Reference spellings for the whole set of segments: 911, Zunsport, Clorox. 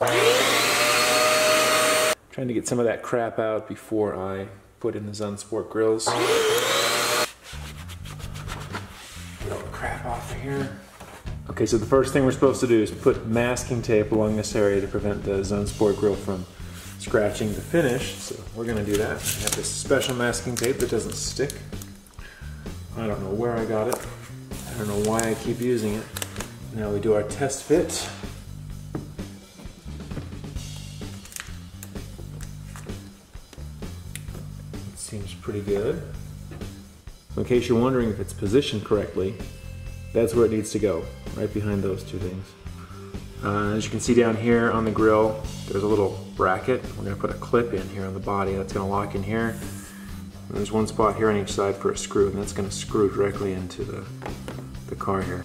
Trying to get some of that crap out before I put in the Zunsport grills. Get all the crap off of here. Okay, so the first thing we're supposed to do is put masking tape along this area to prevent the Zunsport grill from scratching the finish. So we're gonna do that. I have this special masking tape that doesn't stick. I don't know where I got it. I don't know why I keep using it. Now we do our test fit. It seems pretty good. So in case you're wondering if it's positioned correctly, that's where it needs to go, right behind those two things. As you can see down here on the grill, there's a little bracket. We're gonna put a clip in here on the body that's gonna lock in here. And there's one spot here on each side for a screw, and that's gonna screw directly into the car here.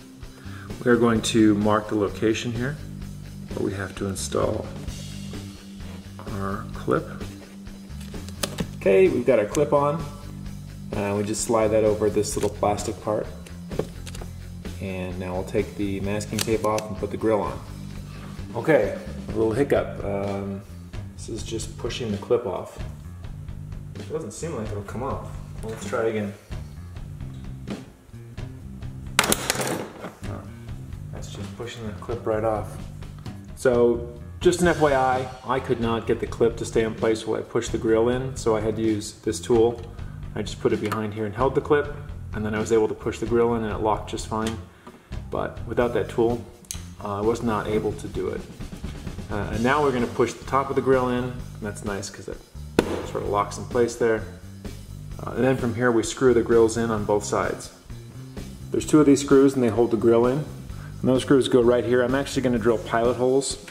We're going to mark the location here, but we have to install our clip. Okay, we've got our clip on. We just slide that over this little plastic part. And now we'll take the masking tape off and put the grill on. Okay, a little hiccup. This is just pushing the clip off. It doesn't seem like it'll come off. Well, let's try again. That's just pushing the clip right off. So, just an FYI, I could not get the clip to stay in place while I pushed the grill in, so I had to use this tool. I just put it behind here and held the clip, and then I was able to push the grill in and it locked just fine. But without that tool, I was not able to do it. And now we're gonna push the top of the grill in, and that's nice because it sort of locks in place there. And then from here we screw the grills in on both sides. There's two of these screws and they hold the grill in. And those screws go right here. I'm actually gonna drill pilot holes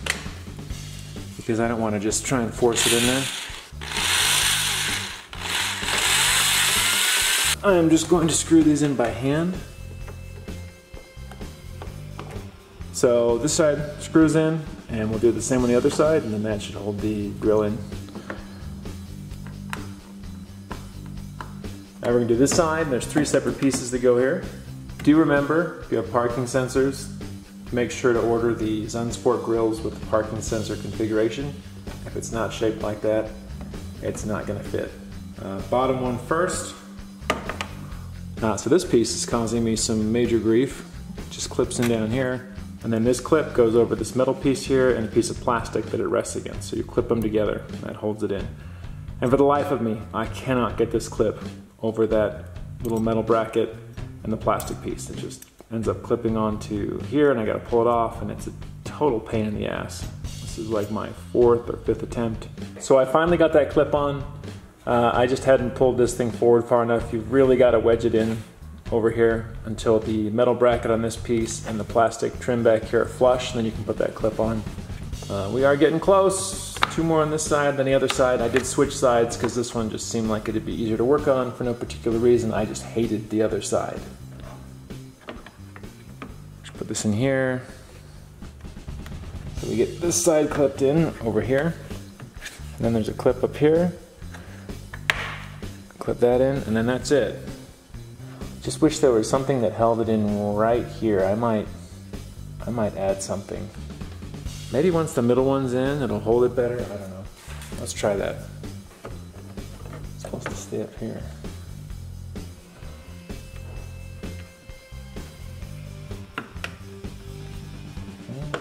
because I don't wanna just try and force it in there. I'm just going to screw these in by hand. So this side screws in, and we'll do the same on the other side, and then that should hold the grill in. Now we're gonna do this side. There's three separate pieces that go here. Do remember, if you have parking sensors, make sure to order the Zunsport grills with the parking sensor configuration. If it's not shaped like that, it's not gonna fit. Bottom one first. So this piece is causing me some major grief. It just clips in down here, and then this clip goes over this metal piece here and a piece of plastic that it rests against. So you clip them together, and that holds it in. And for the life of me, I cannot get this clip over that little metal bracket and the plastic piece. It just ends up clipping onto here, and I gotta pull it off, and it's a total pain in the ass. This is like my fourth or fifth attempt. So I finally got that clip on. I just hadn't pulled this thing forward far enough. You've really got to wedge it in over here until the metal bracket on this piece and the plastic trim back here are flush, and then you can put that clip on. We are getting close. Two more on this side than the other side. I did switch sides because this one just seemed like it'd be easier to work on for no particular reason. I just hated the other side. Just put this in here. So we get this side clipped in over here. And then there's a clip up here. Clip that in, and then that's it. Just wish there was something that held it in right here. I might add something. Maybe once the middle one's in, it'll hold it better. I don't know. Let's try that. It's supposed to stay up here. Okay.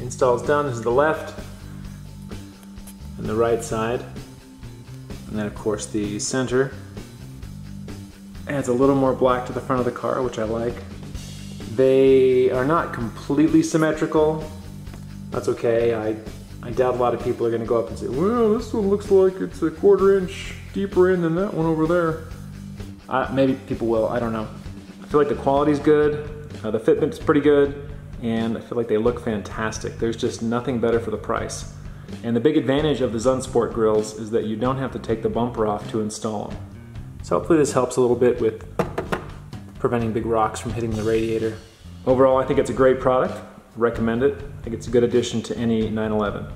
Install's done. This is the left. The right side, and then of course the center. Adds a little more black to the front of the car, which I like. They are not completely symmetrical. That's okay. I doubt a lot of people are going to go up and say, well, this one looks like it's a 1/4 inch deeper in than that one over there. Maybe people will, I don't know. I feel like the quality's good, the fitment's pretty good, and I feel like they look fantastic. There's just nothing better for the price. And the big advantage of the Zunsport grills is that you don't have to take the bumper off to install them. So hopefully this helps a little bit with preventing big rocks from hitting the radiator. Overall, I think it's a great product. Recommend it. I think it's a good addition to any 911.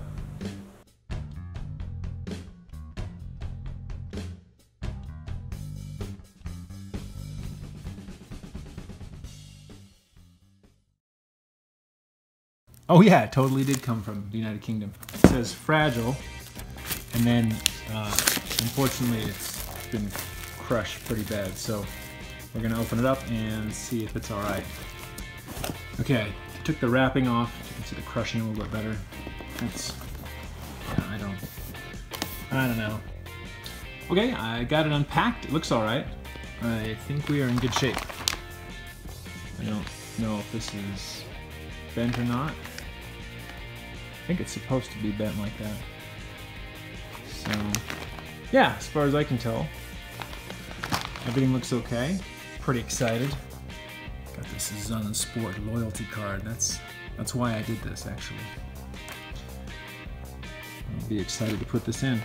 Oh yeah, it totally did come from the United Kingdom. It says fragile, and then unfortunately it's been crushed pretty bad. So we're gonna open it up and see if it's all right. Okay, I took the wrapping off. You can see the crushing a little bit better. That's, yeah, I don't know. Okay, I got it unpacked. It looks all right. I think we are in good shape. I don't know if this is bent or not. I think it's supposed to be bent like that. So, yeah, as far as I can tell, everything looks okay. Pretty excited. Got this Zunsport loyalty card. That's why I did this, actually. I'll be excited to put this in.